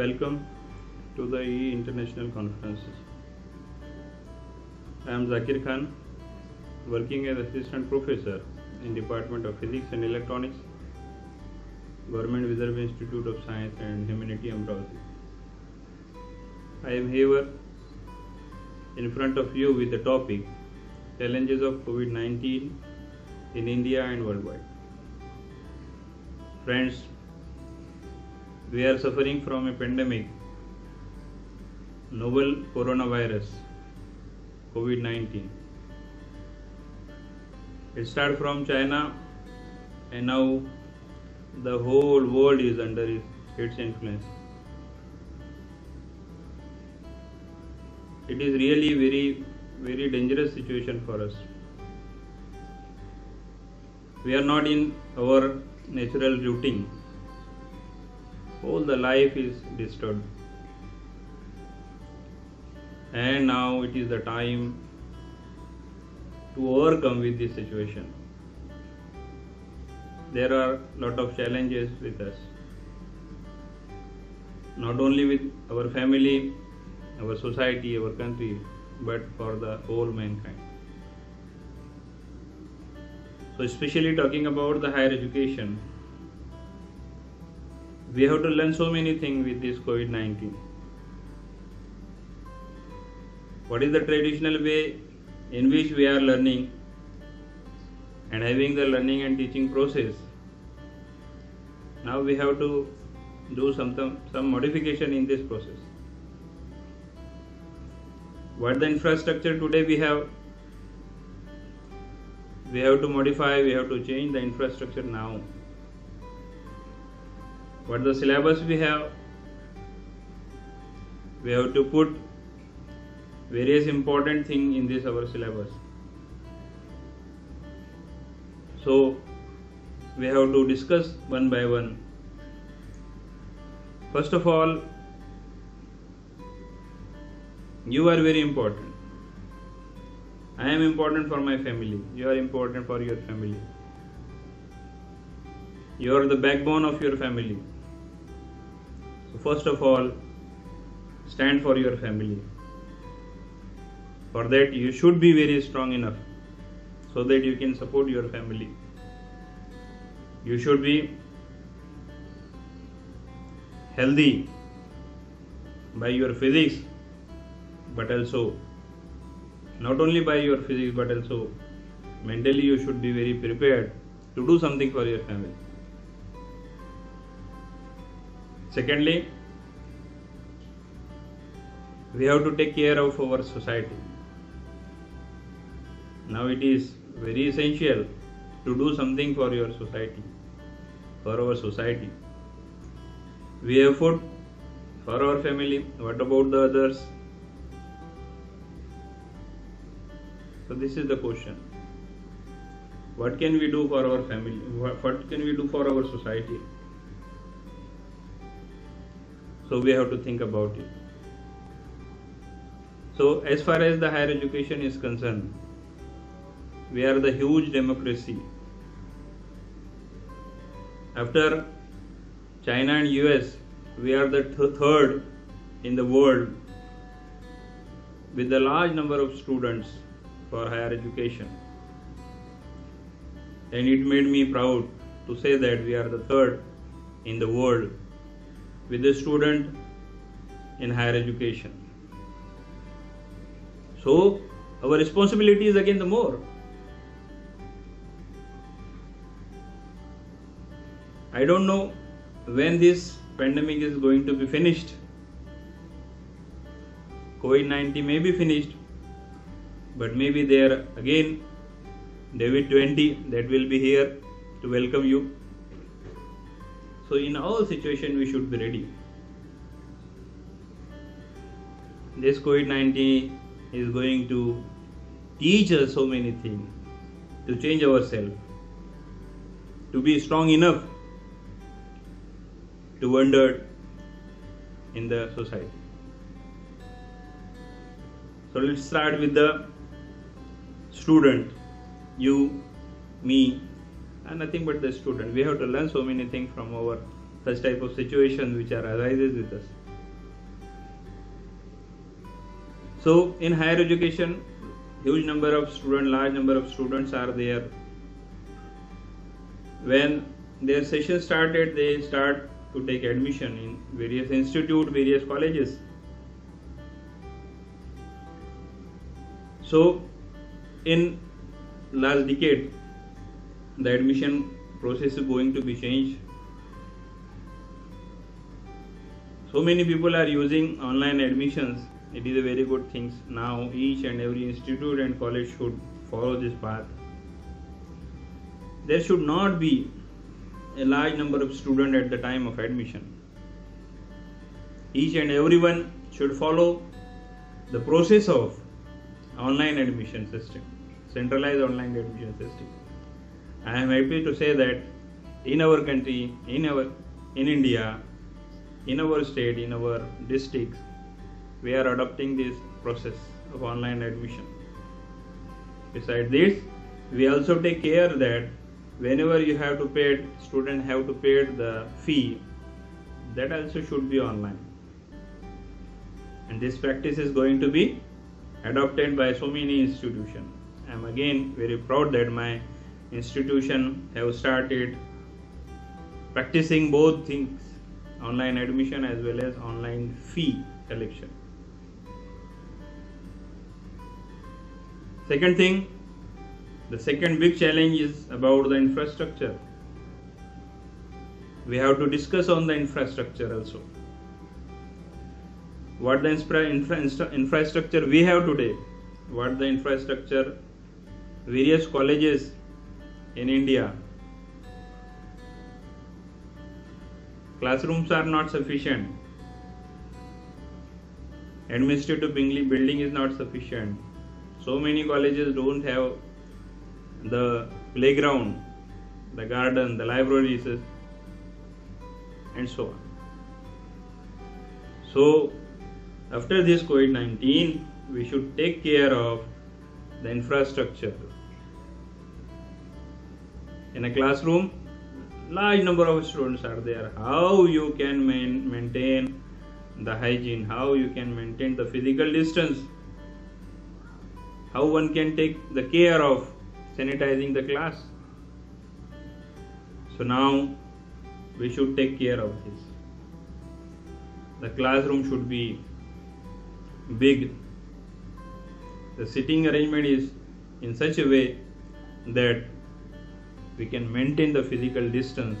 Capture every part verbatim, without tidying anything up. Welcome to the E International Conference. I am Zakir Khan, working as Assistant Professor in Department of Physics and Electronics, Government Vidarbha Institute of Science and Humanities, Amravati. I am here in front of you with the topic Challenges of COVID nineteen in India and worldwide. Friends, we are suffering from a pandemic, novel coronavirus, COVID nineteen. It started from China and now the whole world is under its influence. It is really very, very dangerous situation for us. We are not in our natural routine. All the life is disturbed, and now it is the time to overcome with this situation. There are lot of challenges with us, not only with our family, our society, our country, but for the whole mankind. So especially talking about the higher education, we have to learn so many things with this COVID nineteen. What is the traditional way in which we are learning and having the learning and teaching process? Now we have to do some, some modification in this process. What the infrastructure today we have, we have to modify, we have to change the infrastructure now. What the syllabus we have, we have to put various important things in this our syllabus. So we have to discuss one by one. First of all, you are very important. I am important for my family. You are important for your family. You are the backbone of your family. So first of all, stand for your family. For that you should be very strong enough so that you can support your family. You should be healthy by your physics, but also not only by your physics but also mentally you should be very prepared to do something for your family. Secondly, we have to take care of our society. Now it is very essential to do something for your society, for our society. We have food for our family. What about the others? So this is the question. What can we do for our family? What can we do for our society? So we have to think about it. So as far as the higher education is concerned, we are the huge democracy. After China and U S, we are the th third in the world with the large number of students for higher education. And it made me proud to say that we are the third in the world with the student in higher education. So our responsibility is again the more. I don't know when this pandemic is going to be finished. COVID nineteen may be finished, but maybe there again David twenty that will be here to welcome you. So in all situation we should be ready. This COVID nineteen is going to teach us so many things, to change ourselves, to be strong enough to wander in the society. So let's start with the student, you, me, and nothing but the student. We have to learn so many things from our such type of situations which are arises with us. So in higher education, huge number of students, large number of students are there. When their session started, they start to take admission in various institutes, various colleges. So in last decade, the admission process is going to be changed. So many people are using online admissions. It is a very good thing. Now each and every institute and college should follow this path. There should not be a large number of students at the time of admission. Each and everyone should follow the process of online admission system, centralized online admission system. I am happy to say that in our country, in our in India, in our state, in our districts, we are adopting this process of online admission. Besides this, we also take care that whenever you have to pay, student have to pay the fee, that also should be online. And this practice is going to be adopted by so many institutions. I am again very proud that my institution have started practicing both things, online admission as well as online fee collection. Second thing, the second big challenge is about the infrastructure. We have to discuss on the infrastructure also. What the infra, infra, infrastructure we have today, what the infrastructure various colleges in India. Classrooms are not sufficient. Administrative building is not sufficient. So many colleges don't have the playground, the garden, the libraries, and so on. So after this COVID nineteen, we should take care of the infrastructure. In a classroom, large number of students are there. How you can man- maintain the hygiene, how you can maintain the physical distance, how one can take the care of sanitizing the class. So now we should take care of this. The classroom should be big. The seating arrangement is in such a way that we can maintain the physical distance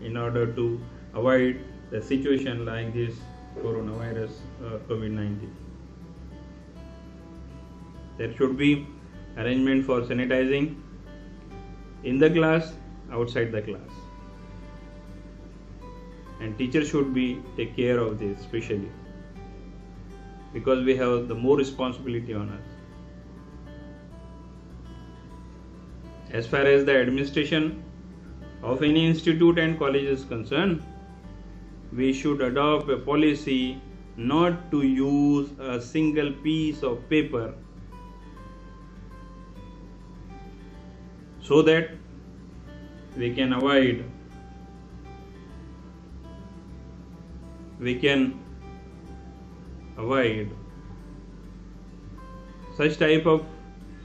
in order to avoid the situation like this coronavirus uh, COVID nineteen. There should be arrangement for sanitizing in the class, outside the class, and teachers should be take care of this especially, because we have the more responsibility on us. As far as the administration of any institute and college is concerned, we should adopt a policy not to use a single piece of paper, so that we can avoid, we can avoid such type of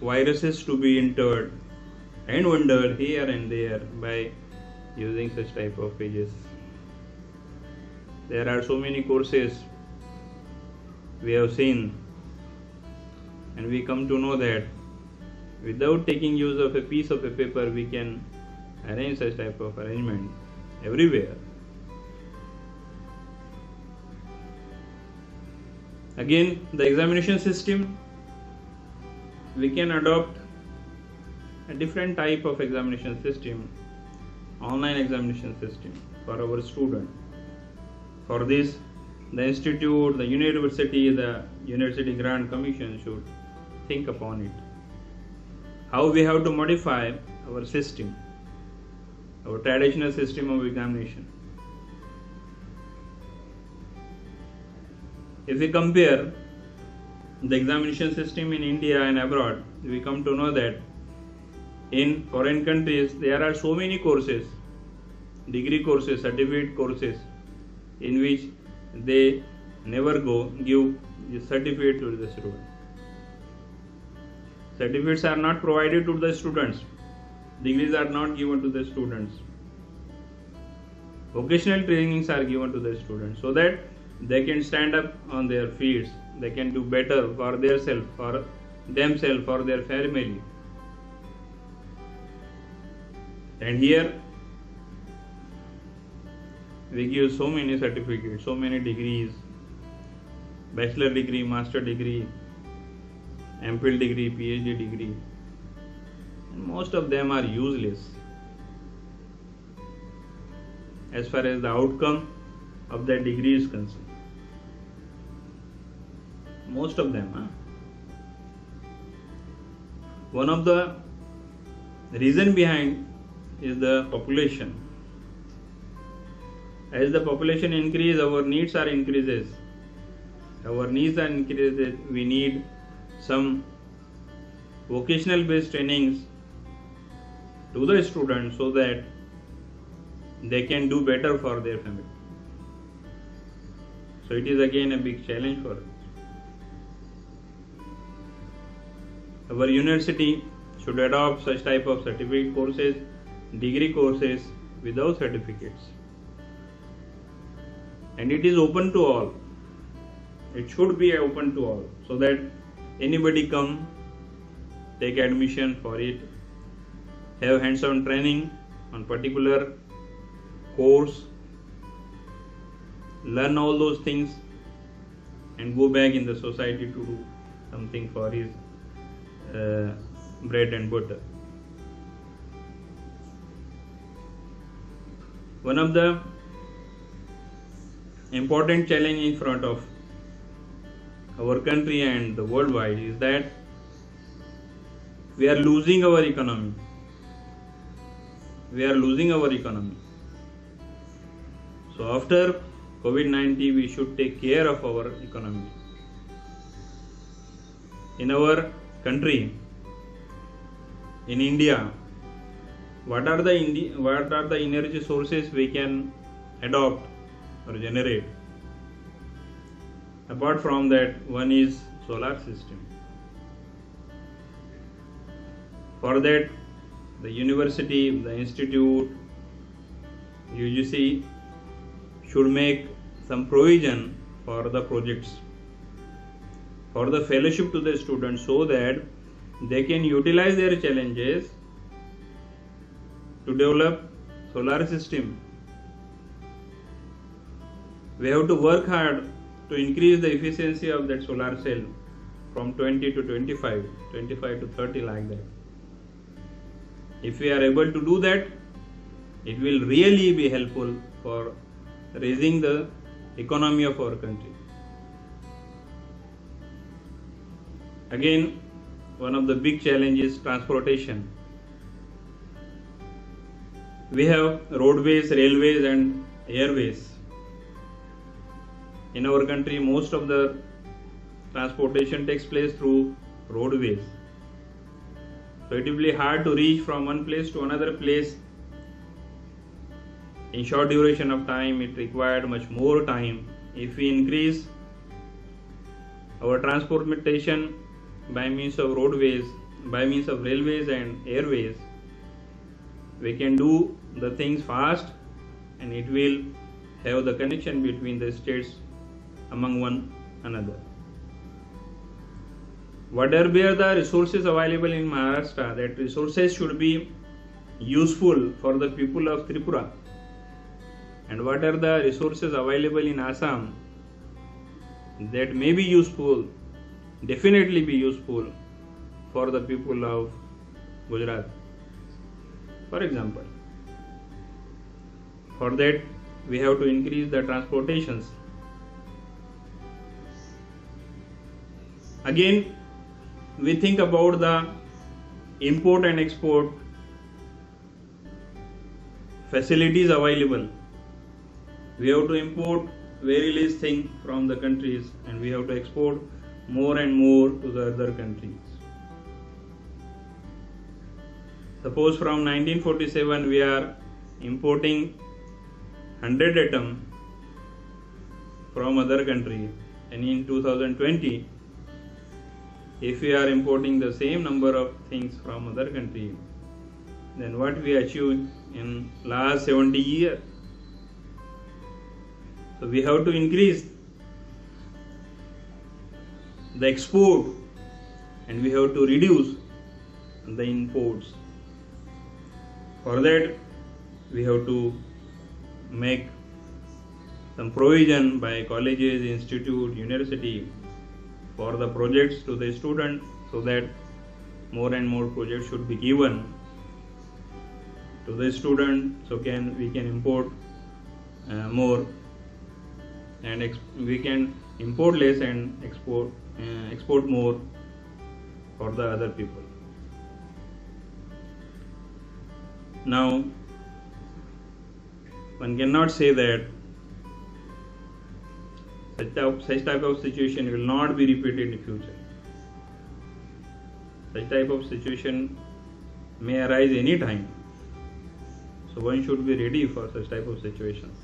viruses to be entered and wondered here and there by using such type of pages. There are so many courses we have seen, and we come to know that without taking use of a piece of a paper, we can arrange such type of arrangement everywhere. Again, the examination system, we can adopt a different type of examination system, online examination system for our student. For this, the institute, the university, the University Grant Commission should think upon it. How we have to modify our system, our traditional system of examination. If we compare the examination system in India and abroad, we come to know that in foreign countries there are so many courses, degree courses, certificate courses, in which they Never go, give the certificate to the student. Certificates are not provided to the students. Degrees are not given to the students. Vocational trainings are given to the students so that they can stand up on their feet. They can do better for themselves, for themselves, for their family. And here we give so many certificates, so many degrees. Bachelor degree, master degree, M Phil degree, P H D degree, and most of them are useless. As far as the outcome of that degree is concerned, most of them. Huh? One of the reason behind is the population. As the population increases, our needs are increases. Our needs are increases. We need some vocational based trainings to the students so that they can do better for their family. So it is again a big challenge for us. Our university should adopt such type of certificate courses, degree courses without certificates. And it is open to all. It should be open to all so that anybody come, take admission for it, have hands-on training on particular course, learn all those things and go back in the society to do something for his uh, bread and butter. One of the important challenge in front of our country and the worldwide is that we are losing our economy. We are losing our economy. So after COVID nineteen, we should take care of our economy. In our country, in India, what are the Indi what are the energy sources we can adopt or generate? Apart from that, one is solar system. For that, the university, the institute, U G C should make some provision for the projects, for the fellowship to the students so that they can utilize their challenges to develop solar system. We have to work hard to increase the efficiency of that solar cell from twenty to twenty-five, twenty-five to thirty, like that. If we are able to do that, it will really be helpful for raising the economy of our country. Again, one of the big challenges is transportation. We have roadways, railways and airways. In our country, most of the transportation takes place through roadways. So it will be hard to reach from one place to another place. In short duration of time, it required much more time. If we increase our transportation by means of roadways, by means of railways and airways, we can do the things fast and it will have the connection between the states among one another. Whatever the resources available in Maharashtra, that resources should be useful for the people of Tripura. And what are the resources available in Assam that may be useful, definitely be useful for the people of Gujarat. For example, for that we have to increase the transportations. Again, we think about the import and export facilities available. We have to import very least thing from the countries and we have to export more and more to the other countries. Suppose from nineteen forty-seven we are importing one hundred atom from other countries, and in two thousand twenty, if we are importing the same number of things from other countries, then what we achieved in last seventy years. So we have to increase the export and we have to reduce the imports. For that, we have to make some provision by colleges, institute, university for the projects to the student, so that more and more projects should be given to the student, so can we can import uh, more and ex we can import less and export uh, export more for the other people. Now, one cannot say that such type, such type of situation will not be repeated in the future. Such type of situation may arise any time. So one should be ready for such type of situations.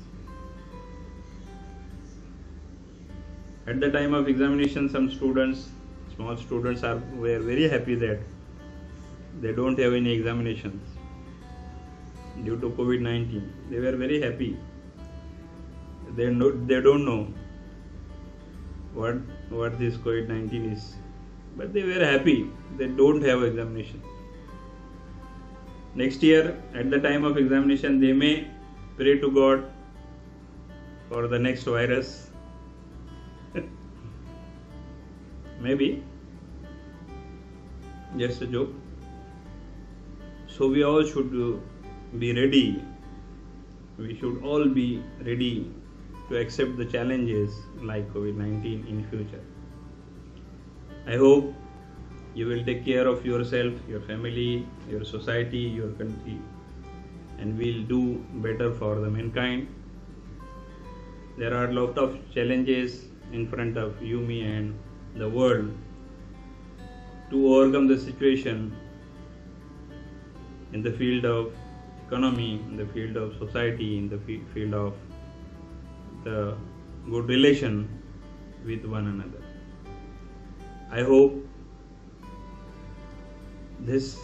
At the time of examination, some students, small students are were very happy that they don't have any examinations due to COVID nineteen. They were very happy. They no, they don't know what what this COVID nineteen is, but they were happy. They don't have examination. Next year, at the time of examination, they may pray to God for the next virus. Maybe. Just a joke. So we all should be ready. We should all be ready to accept the challenges like COVID nineteen in future. I hope you will take care of yourself, your family, your society, your country, and will do better for the mankind. There are a lot of challenges in front of you, me, and the world. To overcome the situation in the field of economy, in the field of society, in the field of the good relation with one another. I hope this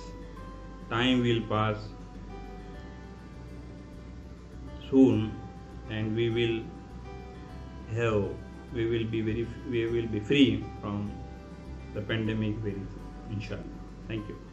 time will pass soon, and we will have, we will be very, we will be free from the pandemic very soon, inshallah. Thank you.